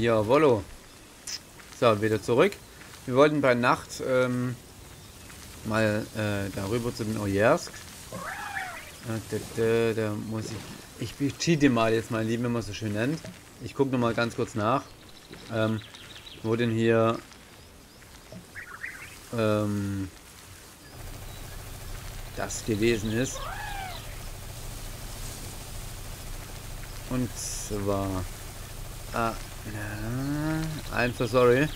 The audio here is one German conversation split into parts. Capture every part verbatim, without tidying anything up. Jawollo. So, wieder zurück. Wir wollten bei Nacht ähm, mal äh, darüber zu den Ojersk. Da, da, da muss ich... Ich cheate mal jetzt mein Lieben, wenn man es so schön nennt. Ich gucke nochmal ganz kurz nach. Ähm, wo denn hier... Ähm, das gewesen ist. Und zwar... Ah, na, I'm so sorry.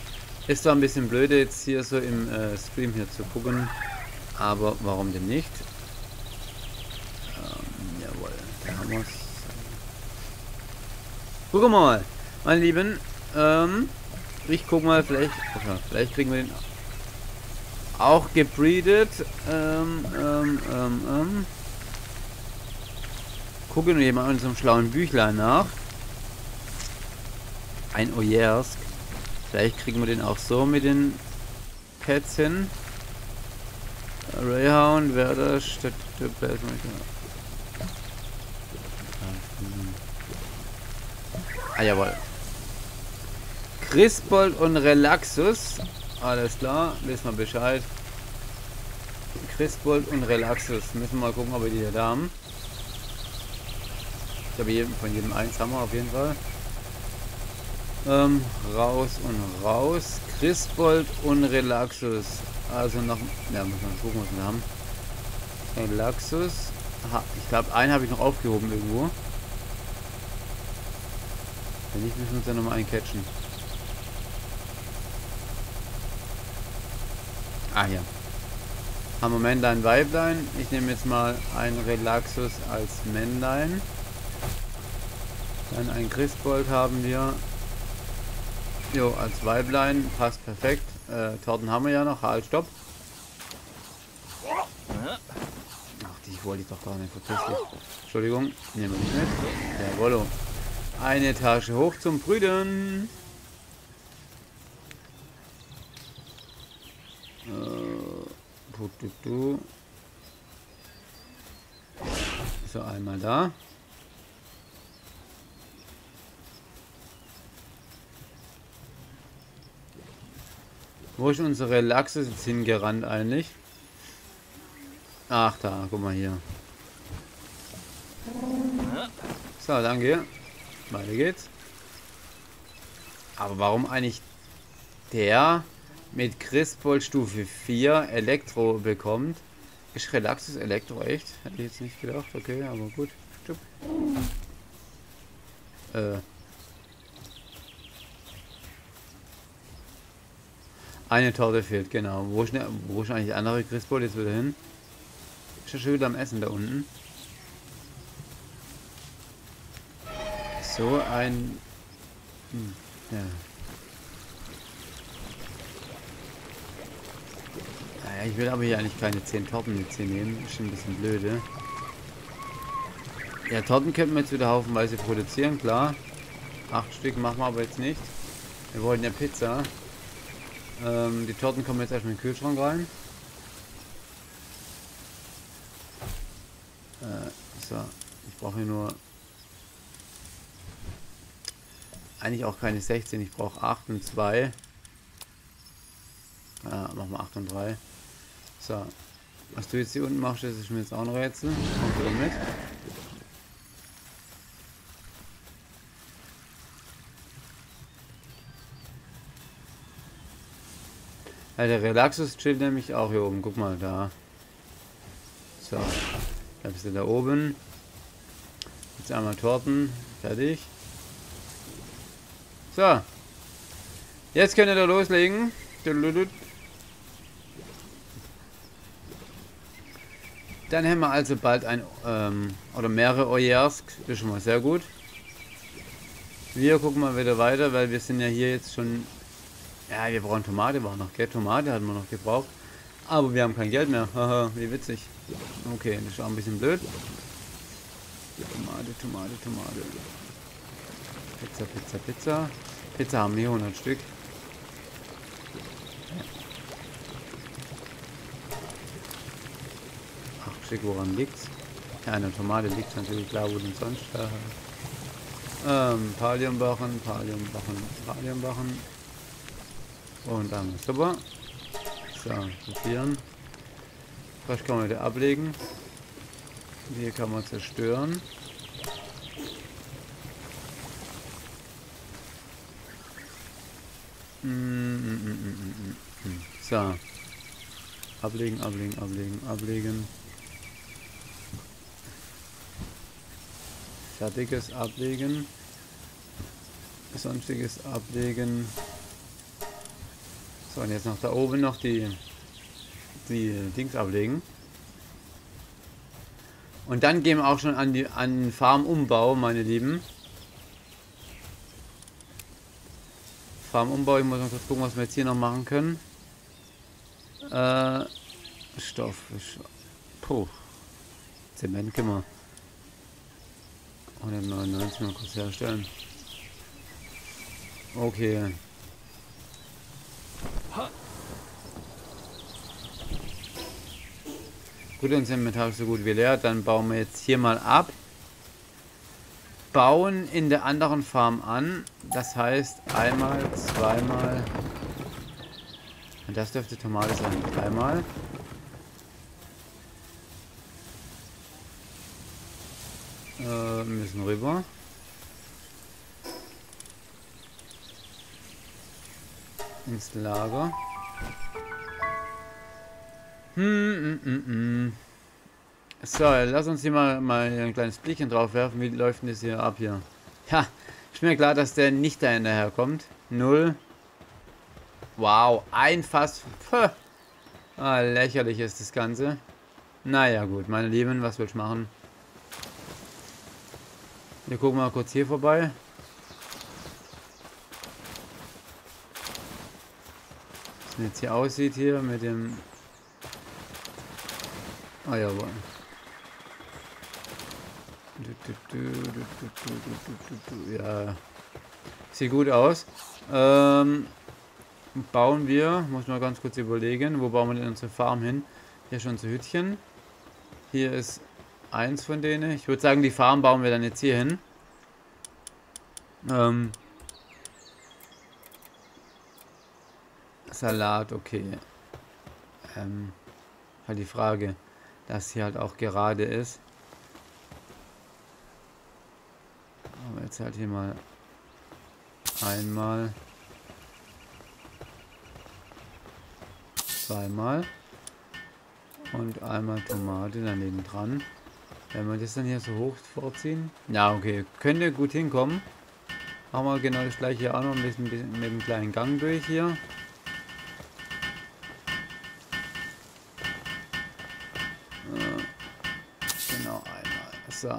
Ist zwar ein bisschen blöde jetzt hier so im äh, Stream hier zu gucken, aber warum denn nicht? Ähm, jawohl, da haben wir es. Guck mal, meine Lieben, ähm, ich guck mal, vielleicht, okay, vielleicht kriegen wir den auch gebreedet. Ähm, ähm, ähm, ähm. Gucken wir mal in unserem schlauen Büchlein nach. Ein Ojersk. Vielleicht kriegen wir den auch so mit den Pets hin. Rayhound, Werder, Stadt, Ah, jawohl. Crispold und Relaxus. Alles klar, wissen wir Bescheid. Crispold und Relaxus. Müssen wir mal gucken, ob wir die hier da haben. Ich glaube, von jedem eins haben wir auf jeden Fall. Ähm, raus und raus. Crispold und Relaxus. Also noch... Ja, muss man gucken, was wir haben. Relaxus. Aha, ich glaube, einen habe ich noch aufgehoben irgendwo. Wenn nicht, müssen wir uns ja nochmal eincatchen. Ah, hier. Haben wir Männlein, Weiblein. Ich nehme jetzt mal einen Relaxus als Männlein. Dann einen Crispold haben wir. Jo, als Weiblein passt perfekt. Äh, Torten haben wir ja noch. Halt, stopp. Ach, die wollte ich doch gar nicht verzichten. Entschuldigung, nehmen wir nicht mit. Jawollo. Eine Tasche hoch zum Brüdern. Äh, du, du, du. So, einmal da. Wo ist unsere Relaxus jetzt hingerannt eigentlich? Ach da, guck mal hier. So, danke. Weiter geht's. Aber warum eigentlich der mit Crispold Stufe vier Elektro bekommt? Ist Relaxus Elektro echt? Hätte ich jetzt nicht gedacht. Okay, aber gut. Stupp. Äh. Eine Torte fehlt, genau. Wo ist, ne, wo ist eigentlich der andere Crispold jetzt wieder hin? Ist ja schon wieder am Essen da unten. So ein... Hm, ja. Naja, ich will aber hier eigentlich keine zehn Torten jetzt hier nehmen. Ist schon ein bisschen blöde. Ja, Torten könnten wir jetzt wieder haufenweise produzieren, klar. Acht Stück machen wir aber jetzt nicht. Wir wollten ja Pizza. Ähm, die Torten kommen jetzt erstmal in den Kühlschrank rein. Äh, so, ich brauche hier nur... Eigentlich auch keine sechzehn, ich brauche acht und zwei. Äh, machen wir acht und drei. So, was du jetzt hier unten machst, das ist mir jetzt auch ein Rätsel. Kommt wieder mit. Der Relaxus chillt nämlich auch hier oben. Guck mal da. So. Da bist du da oben. Jetzt einmal Torten. Fertig. So. Jetzt könnt ihr da loslegen. Dann haben wir also bald ein ähm, oder mehrere Ojersk. Das ist schon mal sehr gut. Wir gucken mal wieder weiter, weil wir sind ja hier jetzt schon... Ja, wir brauchen Tomate, war noch, gell? Tomate hatten wir noch gebraucht. Aber wir haben kein Geld mehr. Haha, wie witzig. Okay, das ist auch ein bisschen blöd. Tomate, Tomate, Tomate. Pizza, Pizza, Pizza. Pizza haben wir hier hundert Stück. Ach, schick, woran liegt's? Ja, eine Tomate liegt natürlich klar, wo denn sonst. Ähm, Palliumbachen, Palliumbachen, Palliumbachen. Und dann super. So, kopieren. Vielleicht kann man wieder ablegen. Hier kann man zerstören. So. Ablegen, ablegen, ablegen, ablegen. Fertiges ablegen. Sonstiges ablegen. So, und jetzt noch da oben noch die, die Dings ablegen. Und dann gehen wir auch schon an, die, an den Farmumbau, meine Lieben. Farmumbau, ich muss noch kurz gucken, was wir jetzt hier noch machen können. Äh, Stoff. Puh. Zement können wir. hundertneunundneunzig mal kurz herstellen. Okay. Gut, unser Inventar ist so gut wie leer. Dann bauen wir jetzt hier mal ab. Bauen in der anderen Farm an. Das heißt einmal, zweimal. Und das dürfte Tomate sein. Dreimal. Äh, müssen rüber. Ins Lager. Hm, hm, hm, hm. So, lass uns hier mal, mal ein kleines Blickchen drauf werfen. Wie läuft denn das hier ab hier? Ja, ist mir klar, dass der nicht da hinterherkommt. Null. Wow, ein Fass. Puh. Ah, lächerlich ist das Ganze. Naja, gut, meine Lieben, was will ich machen? Wir gucken mal kurz hier vorbei. Was jetzt hier aussieht hier mit dem... Ah, jawohl. Ja. Sieht gut aus. Ähm, bauen wir, muss ich mal ganz kurz überlegen, wo bauen wir denn unsere Farm hin? Hier schon zu Hütchen. Hier ist... eins von denen. Ich würde sagen, die Farm bauen wir dann jetzt hier hin. Ähm. Salat, okay. Ähm. Halt die Frage, dass hier halt auch gerade ist. Aber jetzt halt hier mal einmal. Zweimal. Und einmal Tomate daneben dran. Wenn wir das dann hier so hoch vorziehen. Ja, okay. Könnte gut hinkommen. Machen wir genau das gleiche hier auch noch ein bisschen mit einem kleinen Gang durch hier. Genau, einmal. So.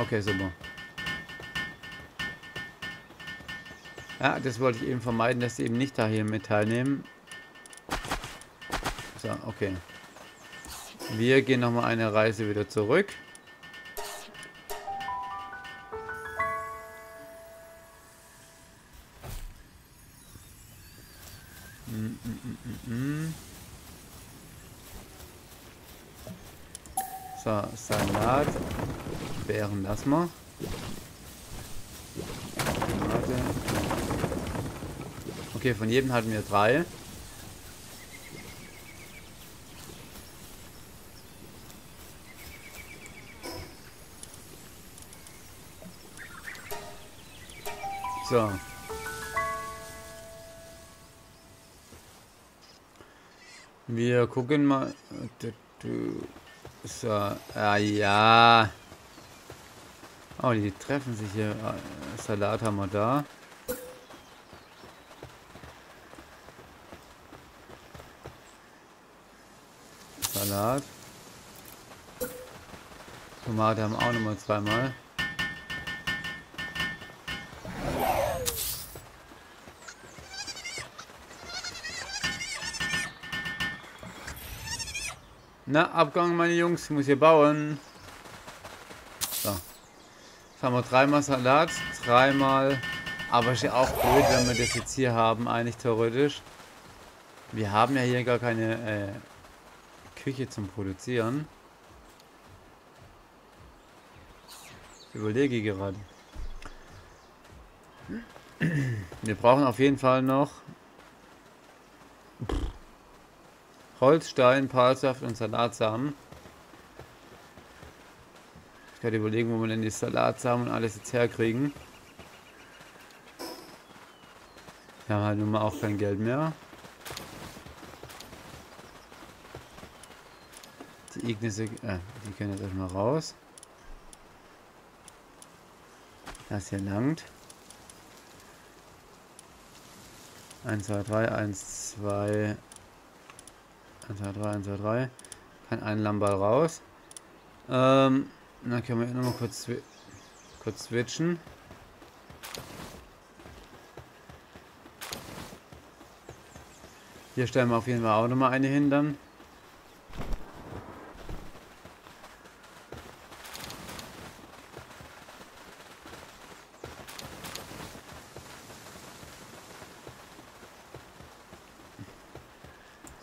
Okay, super. Ja, das wollte ich eben vermeiden, dass sie eben nicht da hier mit teilnehmen. So, okay. Wir gehen nochmal eine Reise wieder zurück. Mm, mm, mm, mm. So, Salat. Beeren lassen wir. Okay, von jedem hatten wir drei. So. Wir gucken mal. So. Ah ja. Oh, die treffen sich hier. Salat haben wir da. Salat. Tomate haben wir auch nochmal zweimal. Na, Abgang, meine Jungs, ich muss hier bauen. So. Jetzt haben wir dreimal Salat, dreimal. Aber ist ja auch blöd, wenn wir das jetzt hier haben, eigentlich theoretisch. Wir haben ja hier gar keine äh, Küche zum Produzieren. Ich überlege gerade. Wir brauchen auf jeden Fall noch Holz, Stein, Palsaft und Salatsamen. Ich kann überlegen, wo wir denn die Salatsamen und alles jetzt herkriegen. Wir haben halt nun mal auch kein Geld mehr. Die Ignisse, äh, die können jetzt erstmal raus. Das hier langt. eins, zwei, drei, eins, zwei, eins, zwei, drei, eins, zwei, drei. Kann ein Lammball raus. Ähm, dann können wir nochmal kurz, kurz switchen. Hier stellen wir auf jeden Fall auch nochmal eine hin dann.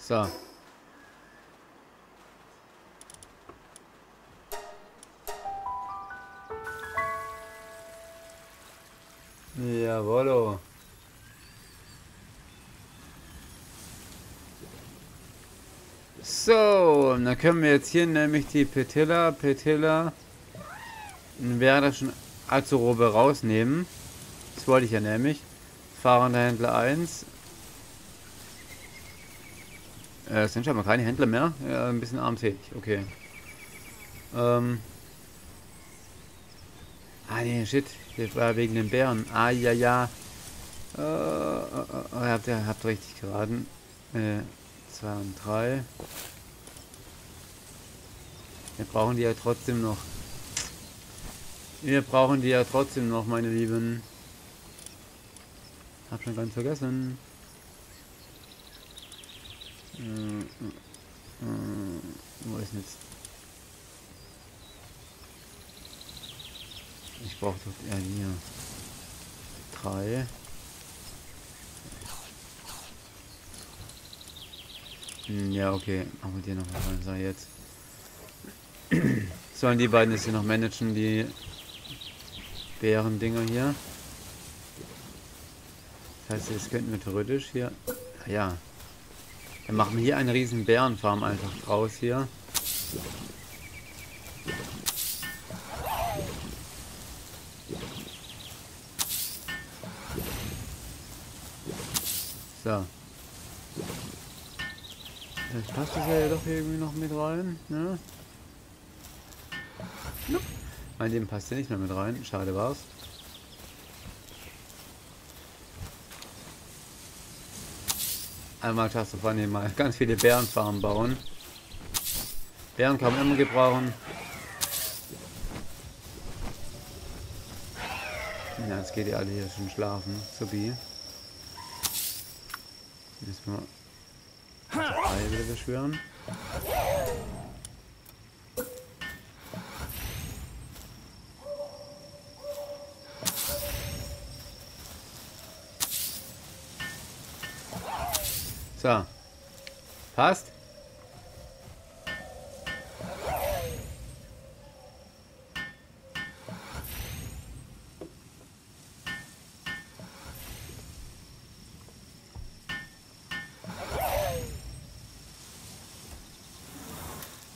So. Jawollo. So, und dann können wir jetzt hier nämlich die Petilla, Petilla, wäre das schon Azurobe rausnehmen. Das wollte ich ja nämlich. Fahrender Händler eins. Es sind scheinbar keine Händler mehr. Ja, ein bisschen armselig. Okay. Ähm. Ah, nee, shit. Das war wegen den Bären. Ah, ja, ja. Äh, oh, ihr habt, ihr habt richtig geraten. Äh, zwei und drei. Wir brauchen die ja trotzdem noch. Wir brauchen die ja trotzdem noch, meine Lieben. Hab man ganz vergessen. Hm, hm, wo ist denn jetzt? Ich brauche doch eher hier. Drei. Hm, ja, okay. Machen wir dir noch mal rein. So, jetzt. Sollen die beiden jetzt hier noch managen, die Bärendinger hier? Das heißt, jetzt könnten wir theoretisch hier. Ja. Dann machen wir hier eine riesen Bärenfarm einfach draus hier. So. Vielleicht passt das ja doch irgendwie noch mit rein, ne? Mein Leben passt ja nicht mehr mit rein, schade war's. Einmal Taste von dem mal ganz viele Bärenfarmen bauen. Bären kann man immer gebrauchen. Ja, jetzt geht ihr alle hier schon schlafen. Sobi. Müssen wir drei wieder beschwören. So. Passt?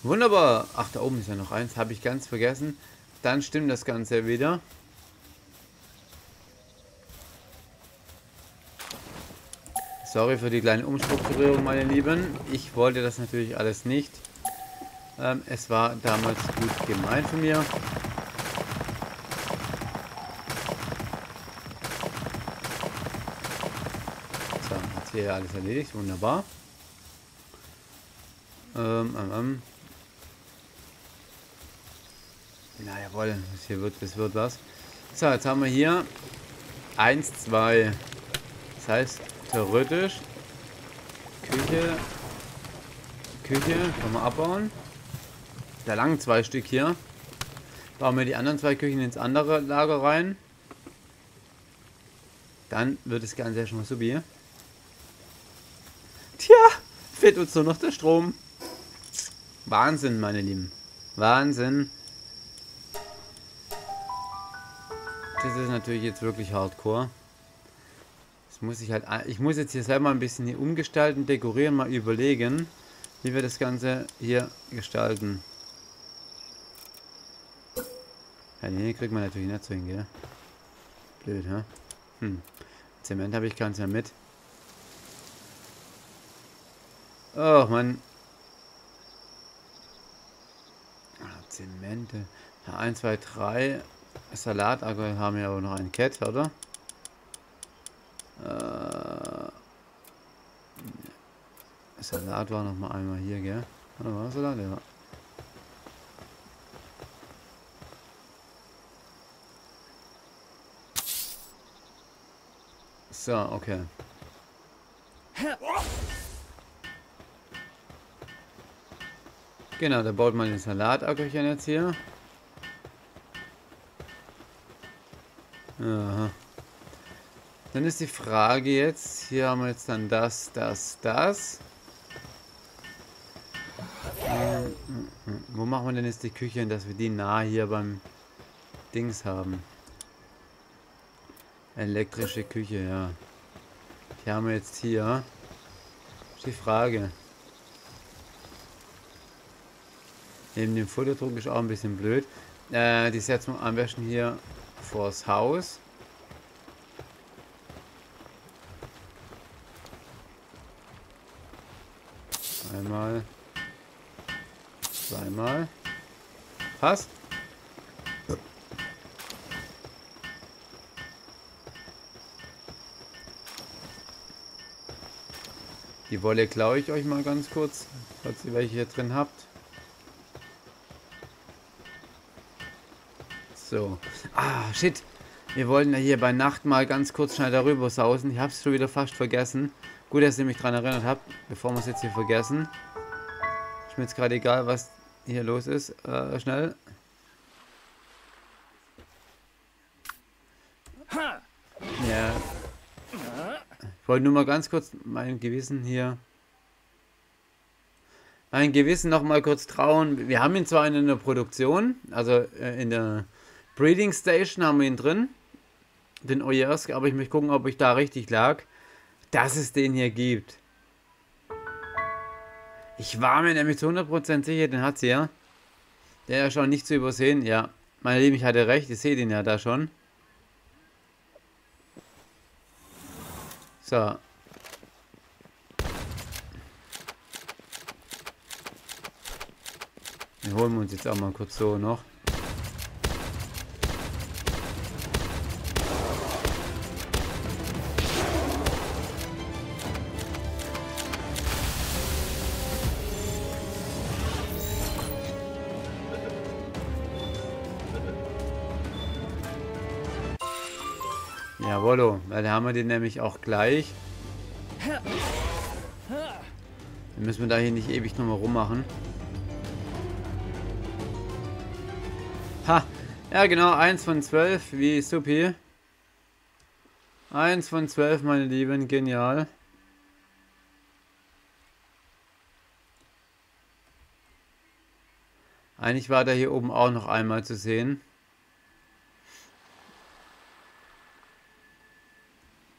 Wunderbar. Ach, da oben ist ja noch eins. Habe ich ganz vergessen. Dann stimmt das Ganze wieder. Sorry für die kleine Umstrukturierung, meine Lieben. Ich wollte das natürlich alles nicht. Ähm, es war damals gut gemeint von mir. So, hat hier alles erledigt. Wunderbar. Ähm, ähm, ähm. Na jawohl, das hier wird, das wird was. So, jetzt haben wir hier eins, zwei. Das heißt... theoretisch Küche Küche kann man abbauen. Da langen zwei Stück hier. Bauen wir die anderen zwei Küchen ins andere Lager rein. Dann wird das Ganze ja schon mal so wie. Tja, fehlt uns nur noch der Strom. Wahnsinn, meine Lieben. Wahnsinn. Das ist natürlich jetzt wirklich hardcore. Jetzt muss ich halt, ich muss jetzt hier selber ein bisschen hier umgestalten, dekorieren, mal überlegen, wie wir das Ganze hier gestalten. Ja, nee, kriegt man natürlich nicht so hin, gell? Blöd, hä? Hm. Zement habe ich keins mehr mit. Oh, Mann. Zemente. Ja, eins, zwei, drei. Salat, Agro haben wir aber noch ein Cat, oder? Äh, Salat war noch mal einmal hier, gell? Oder war Salat? Ja. So, okay. Genau, da baut man den Salatöckerchen jetzt hier. Aha. Dann ist die Frage jetzt, hier haben wir jetzt dann das, das, das. Ähm, wo machen wir denn jetzt die Küche hin, dass wir die nah hier beim Dings haben? Elektrische Küche, ja. Die haben wir jetzt hier. Das ist die Frage. Neben dem Futterdruck ist auch ein bisschen blöd. Äh, die setzen wir am besten hier vors Haus. Einmal. Zweimal. Passt. Die Wolle klaue ich euch mal ganz kurz, falls ihr welche hier drin habt. So. Ah, shit. Wir wollten ja hier bei Nacht mal ganz kurz schnell darüber sausen. Ich hab's schon wieder fast vergessen. Gut, dass ihr mich dran erinnert habt, bevor wir es jetzt hier vergessen. Ist mir jetzt gerade egal, was hier los ist. Äh, schnell. Ja. Ich wollte nur mal ganz kurz mein Gewissen hier... Mein Gewissen noch mal kurz trauen. Wir haben ihn zwar in der Produktion, also in der Breeding Station haben wir ihn drin, den Oyersk, aber ich möchte gucken, ob ich da richtig lag, dass es den hier gibt. Ich war mir nämlich zu hundert Prozent sicher, den hat sie ja. Der ist schon nicht zu übersehen, ja. Meine Lieben, ich hatte recht, ich sehe den ja da schon. So. Den holen wir uns jetzt auch mal kurz so noch. Jawollo, weil da haben wir den nämlich auch gleich. Dann müssen wir da hier nicht ewig nochmal rummachen. Ha, ja genau, eins von zwölf, wie Supi. eins von zwölf, meine Lieben, genial. Eigentlich war da hier oben auch noch einmal zu sehen.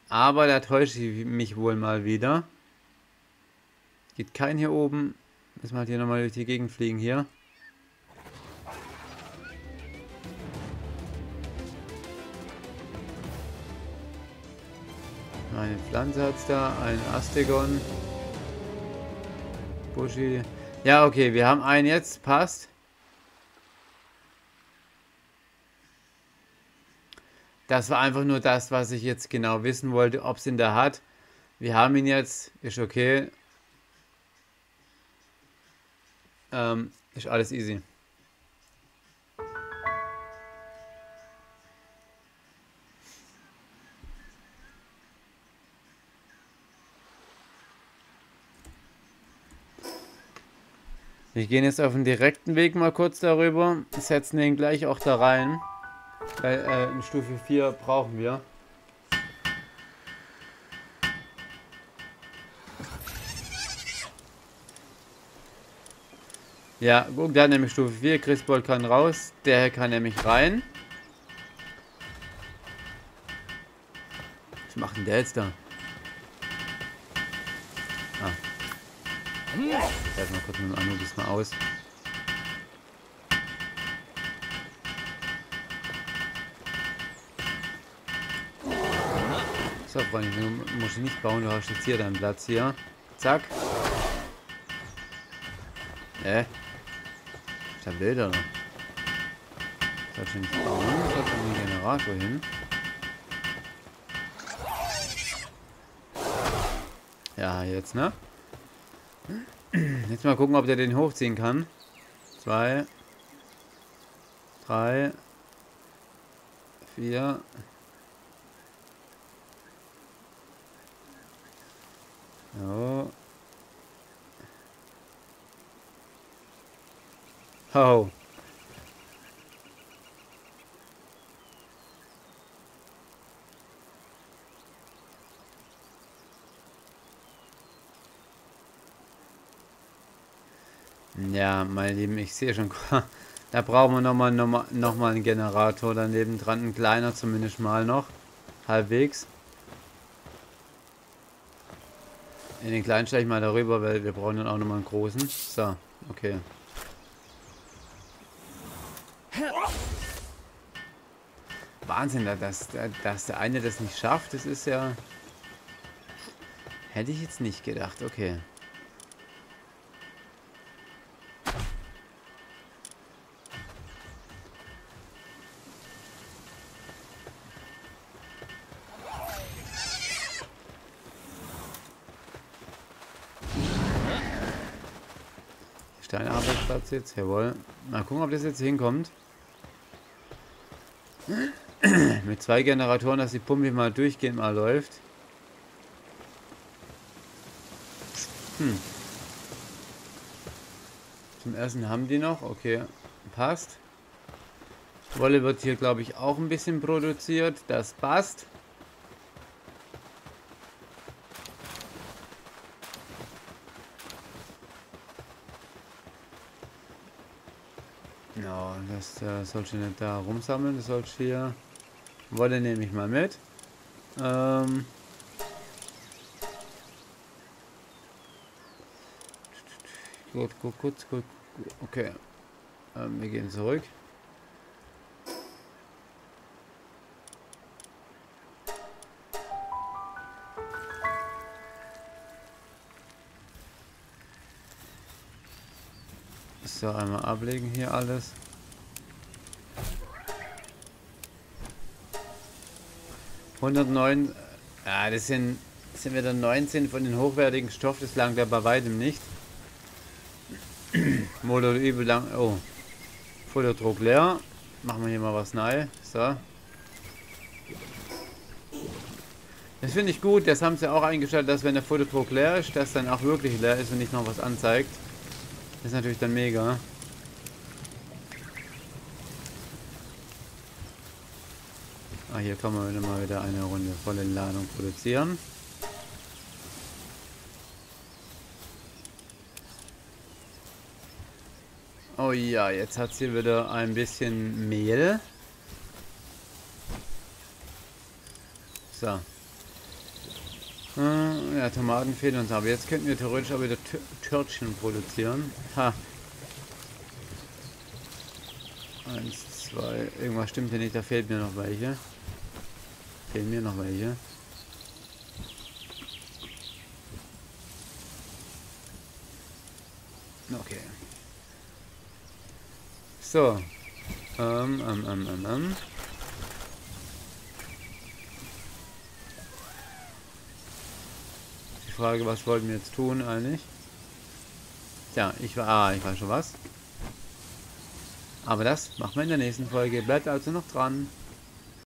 Aber da täusche ich mich wohl mal wieder. Geht kein hier oben. Müssen wir halt hier nochmal durch die Gegend fliegen hier. Eine Pflanze hat es da, ein Astegon. Buschi. Ja, okay, wir haben einen jetzt, passt. Das war einfach nur das, was ich jetzt genau wissen wollte, ob es ihn da hat. Wir haben ihn jetzt, ist okay. Ähm, ist alles easy. Wir gehen jetzt auf den direkten Weg mal kurz darüber, setzen den gleich auch da rein, weil äh, in Stufe vier brauchen wir. Ja, guck, der hat nämlich Stufe vier, Christbold kann raus, der kann nämlich rein. Was macht denn der jetzt da? Erstmal kurz mit dem anderen diesmal aus. So, Freunde, du musst nicht bauen, du hast jetzt hier deinen Platz hier. Zack. Äh. Ist ja blöd, oder? Sollst du nicht bauen? Sollst du den Generator hin? Ja, jetzt, ne? Jetzt mal gucken, ob der den hochziehen kann. Zwei. Drei. Vier. So. Oh. Ja, meine Lieben, ich sehe schon, da brauchen wir nochmal noch mal, noch mal einen Generator daneben dran, ein kleiner zumindest mal noch, halbwegs. In den kleinen steige ich mal darüber, weil wir brauchen dann auch nochmal einen großen. So, okay. Wahnsinn, dass, dass der eine das nicht schafft, das ist ja... Hätte ich jetzt nicht gedacht, okay. Dein Arbeitsplatz jetzt, jawohl. Mal gucken, ob das jetzt hinkommt. Mit zwei Generatoren, dass die Pumpe mal durchgehend mal läuft. Hm. Zum ersten haben die noch, okay, passt. Wolle wird hier, glaube ich, auch ein bisschen produziert, das passt. No, das äh, sollst du nicht da rumsammeln, das sollst du hier... Wolle nehme ich mal mit. Ähm... Gut, gut, gut, gut, gut. Okay. Ähm, wir gehen zurück. So, einmal ablegen hier alles. hundertneun. Ja, das sind, das sind wieder neunzehn von den hochwertigen Stoff. Das langt ja bei weitem nicht. Wohl oder übel lang. Oh. Futterdruck leer. Machen wir hier mal was neu. So. Das finde ich gut. Das haben sie auch eingestellt, dass wenn der Futterdruck leer ist, dass dann auch wirklich leer ist und nicht noch was anzeigt. Das ist natürlich dann mega. Ah, hier kann man wieder mal wieder eine Runde volle Ladung produzieren. Oh ja, jetzt hat es hier wieder ein bisschen Mehl. So. Ja, Tomaten fehlen uns, aber jetzt könnten wir theoretisch auch wieder Törtchen produzieren. Ha. Eins, zwei, irgendwas stimmt hier nicht, da fehlt mir noch welche. Fehlen mir noch welche. Okay. So. Ähm, ähm, ähm, ähm, ähm. Frage, was wollten wir jetzt tun eigentlich? Tja, ich war, ah, ich weiß schon was. Aber das machen wir in der nächsten Folge. Bleibt also noch dran.